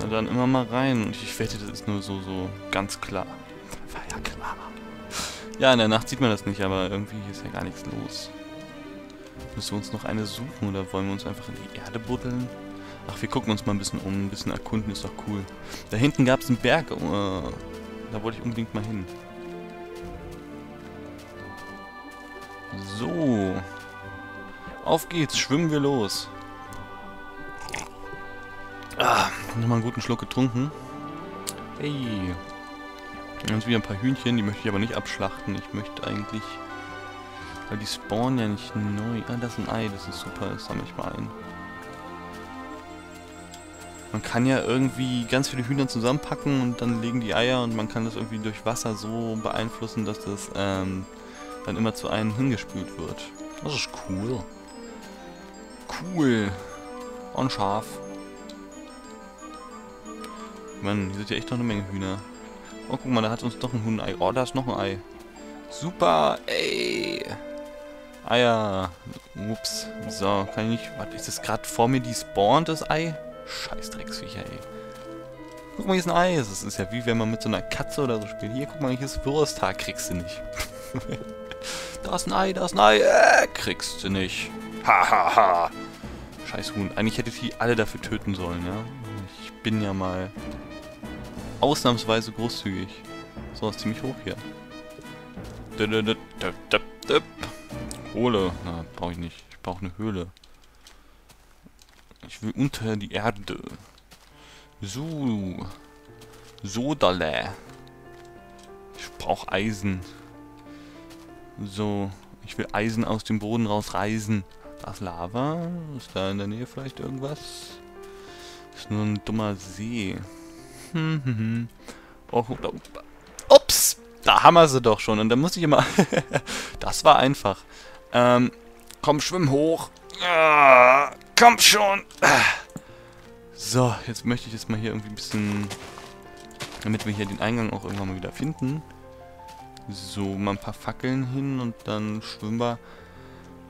Na dann immer mal rein. Und ich wette, das ist nur so ganz klar. War ja klar. Ja, in der Nacht sieht man das nicht, aber irgendwie ist ja gar nichts los. Müssen wir uns noch eine suchen oder wollen wir uns einfach in die Erde buddeln? Ach, wir gucken uns mal ein bisschen um, ein bisschen erkunden, ist doch cool. Da hinten gab es einen Berg, da wollte ich unbedingt mal hin. So. Auf geht's, schwimmen wir los. Ah, nochmal einen guten Schluck getrunken. Hey. Wir haben jetzt wieder ein paar Hühnchen, die möchte ich aber nicht abschlachten. Ich möchte eigentlich... Weil die spawnen ja nicht neu. Ah, das ist ein Ei, das ist super, das sammle ich mal ein. Man kann ja irgendwie ganz viele Hühner zusammenpacken und dann legen die Eier und man kann das irgendwie durch Wasser so beeinflussen, dass das dann immer zu einem hingespült wird. Das ist cool. Cool. Und scharf. Mann, hier sind ja echt noch eine Menge Hühner. Oh, guck mal, da hat uns doch ein Huhn-Ei. Oh, da ist noch ein Ei. Super, ey. Eier. Ups. So, kann ich nicht... Warte, ist das gerade vor mir, die spawnt, das Ei? Scheiß Drecksviecher, ey. Guck mal, hier ist ein Ei. Das ist ja wie wenn man mit so einer Katze oder so spielt. Hier, guck mal, hier ist Würstag. Kriegst du nicht. Da ist ein Ei, da ist ein Ei. Kriegst du nicht. Hahaha. Ha. Scheiß Huhn. Eigentlich hätte ich die alle dafür töten sollen, ja. Ich bin ja mal ausnahmsweise großzügig. So, ist ziemlich hoch hier. Kohle. Na, brauche ich nicht. Ich brauche eine Höhle. Ich will unter die Erde. So. Sodale. Ich brauche Eisen. So. Ich will Eisen aus dem Boden rausreißen. Da ist Lava. Ist da in der Nähe vielleicht irgendwas? Ist nur ein dummer See. Oh, ups. Da haben wir sie doch schon. Und da muss ich immer... Das war einfach. Komm, schwimm hoch. Ah, komm schon. So, jetzt möchte ich jetzt mal hier irgendwie ein bisschen... Damit wir hier den Eingang auch irgendwann mal wieder finden. So, mal ein paar Fackeln hin und dann schwimmen wir.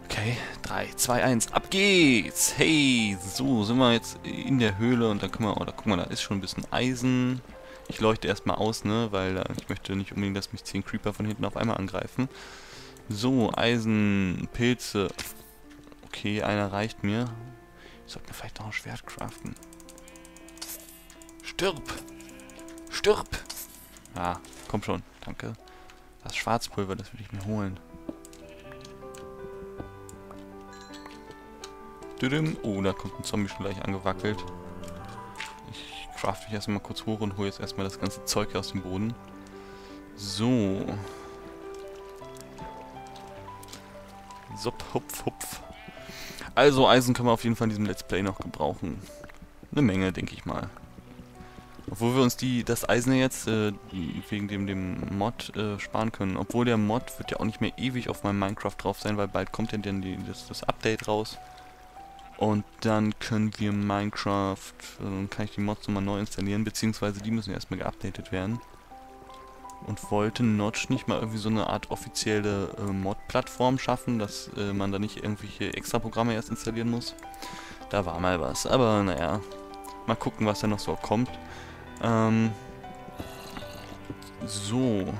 Okay, 3, 2, 1, ab geht's. Hey, so, sind wir jetzt in der Höhle und dann können wir... Oh, da, guck mal, da ist schon ein bisschen Eisen... Ich leuchte erstmal aus, ne, weil ich möchte nicht unbedingt, dass mich 10 Creeper von hinten auf einmal angreifen. So, Eisen, Pilze. Okay, einer reicht mir. Ich sollte mir vielleicht noch ein Schwert craften. Stirb! Stirb! Ah, komm schon, danke. Das Schwarzpulver, das will ich mir holen. Oh, da kommt ein Zombie schon gleich angewackelt. Crafte ich erstmal kurz hoch und hole jetzt erstmal das ganze Zeug aus dem Boden. So. Supp, hupf, hupf. Also Eisen können wir auf jeden Fall in diesem Let's Play noch gebrauchen. Eine Menge, denke ich mal. Obwohl wir uns das Eisen jetzt wegen dem Mod sparen können. Obwohl der Mod wird ja auch nicht mehr ewig auf meinem Minecraft drauf sein, weil bald kommt ja dann das Update raus. Und dann können wir Minecraft, kann ich die Mods nochmal neu installieren, beziehungsweise die müssen erstmal geupdatet werden. Und wollte Notch nicht mal irgendwie so eine Art offizielle Mod-Plattform schaffen, dass man da nicht irgendwelche extra Programme erst installieren muss? Da war mal was, aber naja, mal gucken, was da noch so kommt. So.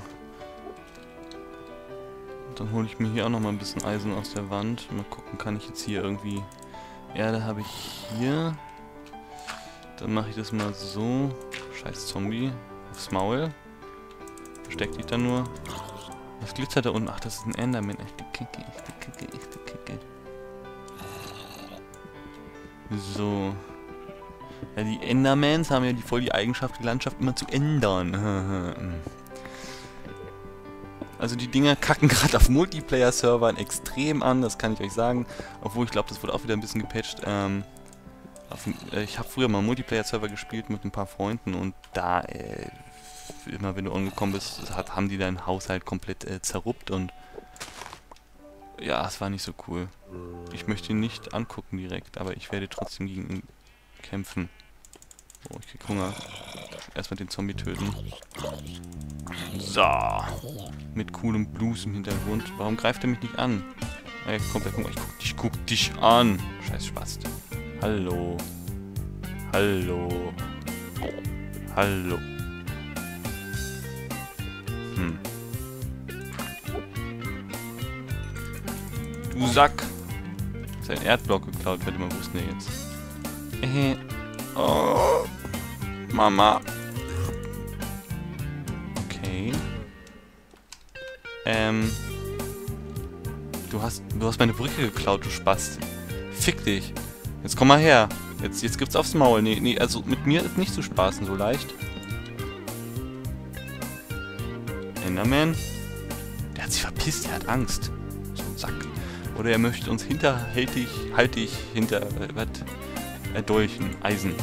Dann hole ich mir hier auch nochmal ein bisschen Eisen aus der Wand. Mal gucken, kann ich jetzt hier irgendwie... Erde habe ich hier. Dann mache ich das mal so. Scheiß Zombie. Aufs Maul. Versteckt dich da nur. Was glitzert da unten? Ach, das ist ein Enderman. Echte Kicke, echte Kicke, echte Kicke. So. Ja, die Endermans haben ja voll die Eigenschaft, die Landschaft immer zu ändern. Also die Dinger kacken gerade auf Multiplayer-Servern extrem an, das kann ich euch sagen. Obwohl, ich glaube, das wurde auch wieder ein bisschen gepatcht. Ich habe früher mal Multiplayer-Server gespielt mit ein paar Freunden und da, immer wenn du angekommen bist, haben die deinen Haushalt komplett zerruppt und... Ja, es war nicht so cool. Ich möchte ihn nicht angucken direkt, aber ich werde trotzdem gegen ihn kämpfen. Oh, ich krieg Hunger. Erstmal den Zombie töten. So. Mit coolem Blues im Hintergrund. Warum greift er mich nicht an? Er kommt, er kommt. Ich guck dich an. Scheiß Spast. Hallo. Hallo. Hallo. Du Sack. Sein Erdblock geklaut, hätte man wussten jetzt. Oh. Mama. Okay. Du hast meine Brücke geklaut, du Spast. Fick dich. Jetzt komm mal her. Jetzt gibt's aufs Maul. Nee, also mit mir ist nicht zu spaßen so leicht. Enderman. Der hat sich verpisst, der hat Angst. So ein Sack. Oder er möchte uns hinterhältig, was? Erdolchen. Eisen.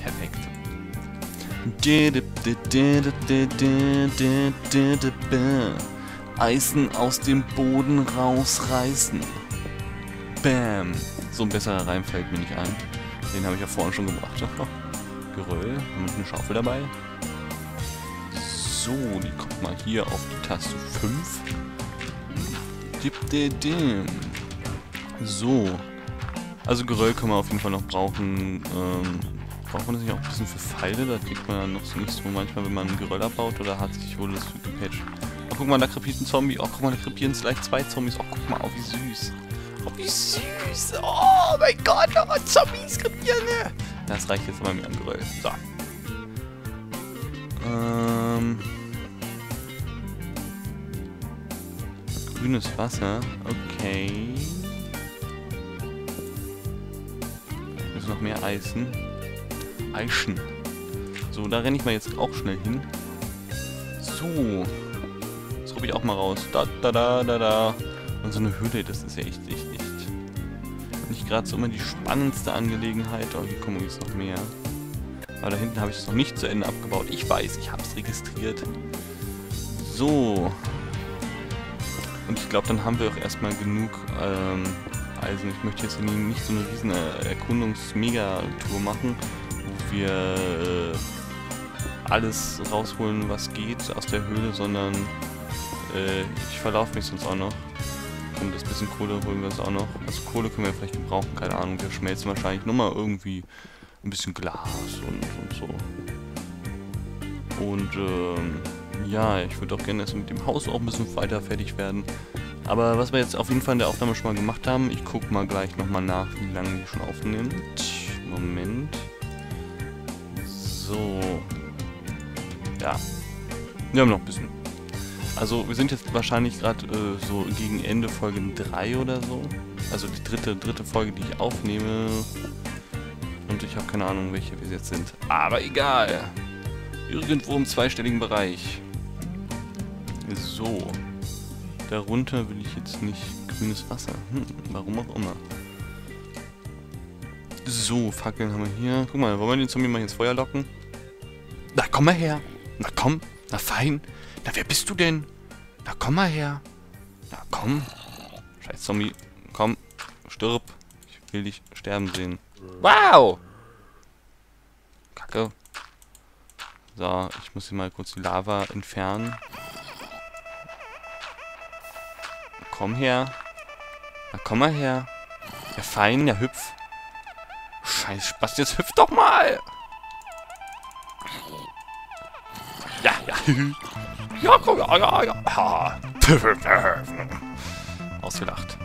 Perfekt. Eisen aus dem Boden rausreißen. Bam. So ein besserer Reim fällt mir nicht ein. Den habe ich ja vorhin schon gebracht. Geröll. Und eine Schaufel dabei. So, die kommt mal hier auf die Taste 5. So. Also Geröll kann man auf jeden Fall noch brauchen. Braucht man das nicht auch ein bisschen für Pfeile? Da kriegt man dann noch so nichts, wo manchmal, wenn man ein Geröll abbaut, oder hat sich wohl das gepatcht. Oh, guck mal, da krepiert ein Zombie. Oh, guck mal, da krepieren gleich zwei Zombies. Oh, guck mal, oh, wie süß. Oh, wie süß. Oh, mein Gott, oh, Zombies krepieren. Das reicht jetzt aber mir an Geröll. So. Grünes Wasser. Okay. Da ist noch mehr Eisen. Eischen. So, da renne ich mal jetzt auch schnell hin. So. Jetzt rufe ich auch mal raus. Da. Und so eine Höhle, das ist ja echt. Nicht gerade so immer die spannendste Angelegenheit. Oh, hier kommen jetzt noch mehr. Aber da hinten habe ich es noch nicht zu Ende abgebaut. Ich weiß, ich habe es registriert. So. Und ich glaube, dann haben wir auch erstmal genug Eisen. Ich möchte jetzt nicht so eine riesen Erkundungs-Megatour machen, wo wir alles rausholen, was geht aus der Höhle, sondern ich verlaufe mich sonst auch noch. Und das bisschen Kohle holen wir uns auch noch. Also Kohle können wir vielleicht gebrauchen, keine Ahnung. Wir schmelzen wahrscheinlich nochmal irgendwie ein bisschen Glas und so. Und ja, ich würde auch gerne erst mit dem Haus auch ein bisschen weiter fertig werden. Aber was wir jetzt auf jeden Fall in der Aufnahme schon mal gemacht haben, ich gucke mal gleich nochmal nach, wie lange die schon aufnimmt. Moment. So. Ja. Wir haben noch ein bisschen. Also wir sind jetzt wahrscheinlich gerade so gegen Ende Folge 3 oder so. Also die dritte Folge, die ich aufnehme. Und ich habe keine Ahnung, welche wir jetzt sind. Aber egal. Irgendwo im zweistelligen Bereich. So. Darunter will ich jetzt nicht grünes Wasser. Warum auch immer. So, Fackeln haben wir hier. Guck mal, wollen wir den Zombie mal ins Feuer locken? Na, komm mal her. Na komm, na fein. Na, wer bist du denn? Na, komm mal her. Na, komm. Scheiß Zombie. Komm, stirb. Ich will dich sterben sehen. Wow! Kacke. So, ich muss hier mal kurz die Lava entfernen. Komm her. Na, komm mal her. Ja, fein, ja, hüpf. Scheiß Spaß, jetzt hüpf doch mal! Ja. Ja, komm, ja. Ausgelacht.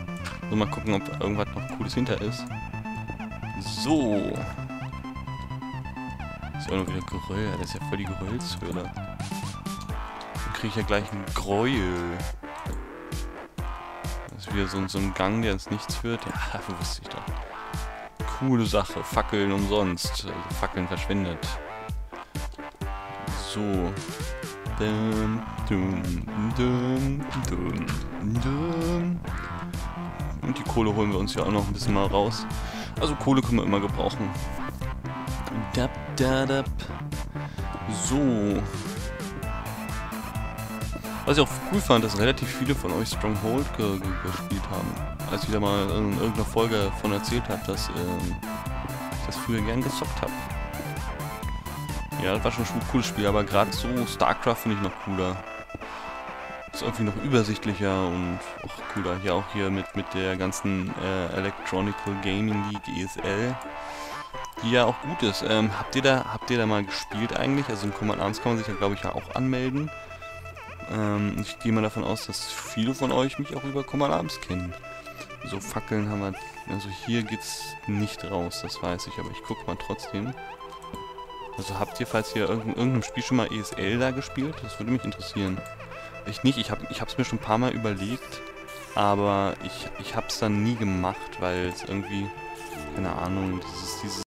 So, mal gucken, ob da irgendwas noch Cooles hinter ist. So. Das ist auch noch wieder Geröll. Das ist ja voll die Geröllshöhle. Dann kriege ich ja gleich ein Gräuel. Das ist wieder so ein Gang, der ins Nichts führt. Ja, dafür wusste ich doch. Coole Sache. Fackeln umsonst. Also Fackeln verschwendet. So. Und die Kohle holen wir uns ja auch noch ein bisschen mal raus. Also Kohle können wir immer gebrauchen. So. Was ich auch cool fand, dass relativ viele von euch Stronghold gespielt haben. Als ich da mal in irgendeiner Folge davon erzählt habe, dass ich das früher gern gezockt habe. Ja, das war schon ein cooles Spiel, aber gerade so Starcraft finde ich noch cooler. Ist irgendwie noch übersichtlicher und auch cooler. Hier auch hier mit der ganzen Electronical Gaming League, ESL. die ja auch gut ist. Habt ihr da mal gespielt eigentlich? Also in Command Arms kann man sich ja, glaube ich, ja auch anmelden. Ich gehe mal davon aus, dass viele von euch mich auch über Command Arms kennen. So, Fackeln haben wir... Also hier geht's nicht raus, das weiß ich, aber ich guck mal trotzdem. Also habt ihr, falls ihr irgendeinem Spiel schon mal ESL da gespielt? Das würde mich interessieren. Ich nicht, ich hab's mir schon ein paar Mal überlegt, aber ich hab's dann nie gemacht, weil es irgendwie... Keine Ahnung, dieses